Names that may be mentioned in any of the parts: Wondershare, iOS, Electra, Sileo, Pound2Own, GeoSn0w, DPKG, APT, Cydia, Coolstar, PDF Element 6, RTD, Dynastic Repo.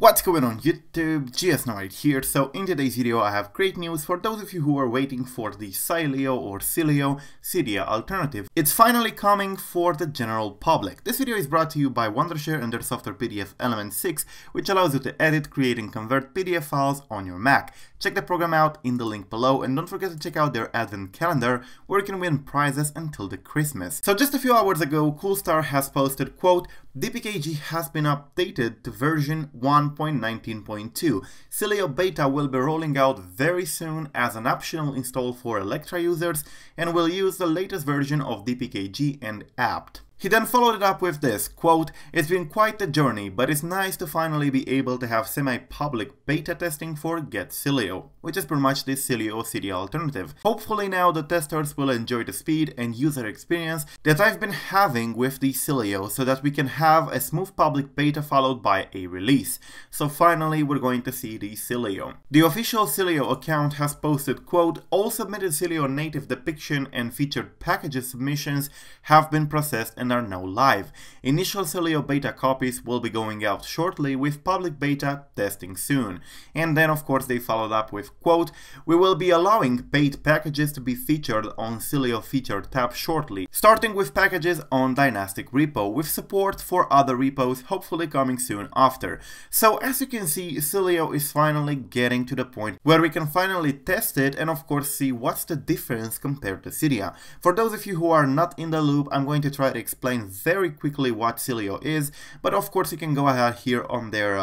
What's going on YouTube, GeoSn0w here. So in today's video I have great news for those of you who are waiting for the Sileo or Cydia alternative. It's finally coming for the general public. This video is brought to you by Wondershare and their software PDF Element 6, which allows you to edit, create and convert PDF files on your Mac. Check the program out in the link below and don't forget to check out their advent calendar where you can win prizes until the Christmas. So just a few hours ago, Coolstar has posted, quote, DPKG has been updated to version 1.19.2. Sileo beta will be rolling out very soon as an optional install for Electra users and will use the latest version of DPKG and APT. He then followed it up with this, quote, it's been quite the journey, but it's nice to finally be able to have semi-public beta testing for GeoSn0w, which is pretty much the Sileo alternative. Hopefully now the testers will enjoy the speed and user experience that I've been having with the Sileo so that we can have a smooth public beta followed by a release. So finally we're going to see the Sileo. The official Sileo account has posted, quote, all submitted Sileo native depiction and featured packages submissions have been processed and are now live. Initial Sileo beta copies will be going out shortly with public beta testing soon. And then of course they followed up with, quote, we will be allowing paid packages to be featured on Sileo feature tab shortly, starting with packages on Dynastic Repo with support for other repos hopefully coming soon after. So as you can see, Sileo is finally getting to the point where we can finally test it and of course see what's the difference compared to Cydia. For those of you who are not in the loop, I'm going to try to explain very quickly what Sileo is, but of course you can go ahead here on their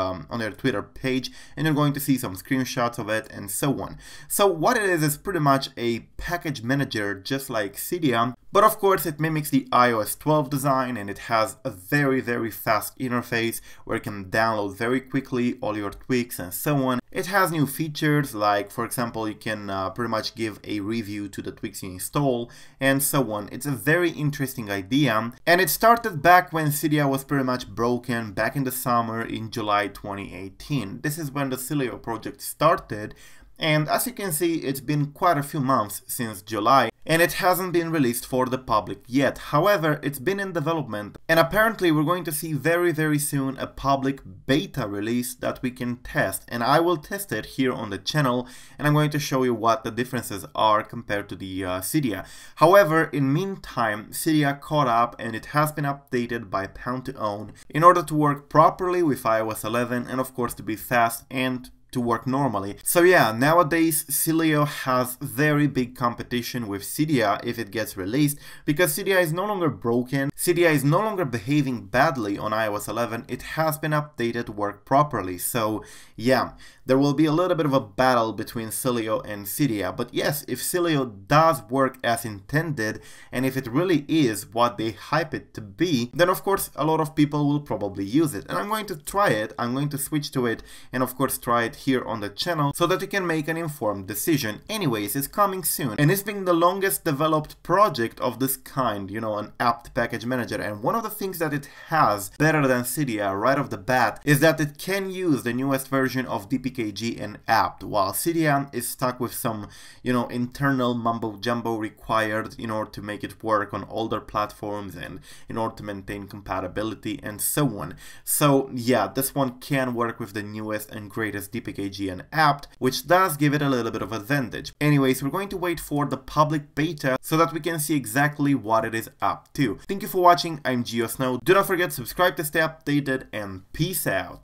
Twitter page and you're going to see some screenshots of it and so on. So what it is pretty much a package manager just like Cydia, but of course it mimics the iOS 12 design and it has a very fast interface where you can download very quickly all your tweaks and so on. It has new features like, for example, you can pretty much give a review to the tweaks you install and so on. It's a very interesting idea and it started back when Cydia was pretty much broken back in the summer in July 2018. This is when the Sileo project started and as you can see it's been quite a few months since July. And it hasn't been released for the public yet. However, it's been in development and apparently we're going to see very soon a public beta release that we can test, and I will test it here on the channel and I'm going to show you what the differences are compared to the Cydia. However, in meantime, Cydia caught up and it has been updated by Pound2Own in order to work properly with iOS 11 and of course to be fast and to work normally. So yeah, nowadays Sileo has very big competition with Cydia if it gets released, because Cydia is no longer broken, Cydia is no longer behaving badly on iOS 11, it has been updated to work properly. So yeah, there will be a little bit of a battle between Sileo and Cydia, but yes, if Sileo does work as intended and if it really is what they hype it to be, then of course a lot of people will probably use it. And I'm going to try it, I'm going to switch to it and of course try it here on the channel so that you can make an informed decision. Anyways, it's coming soon and it's been the longest developed project of this kind, you know, an apt package manager. And one of the things that it has better than Cydia right off the bat is that it can use the newest version of DPKG and apt, while Cydia is stuck with some, you know, internal mumbo jumbo required in order to make it work on older platforms and in order to maintain compatibility and so on. So yeah, this one can work with the newest and greatest DPKG and apt, which does give it a little bit of advantage. Anyways, we're going to wait for the public beta so that we can see exactly what it is up to. Thank you for watching, I'm GeoSn0w. Do not forget to subscribe to stay updated and peace out.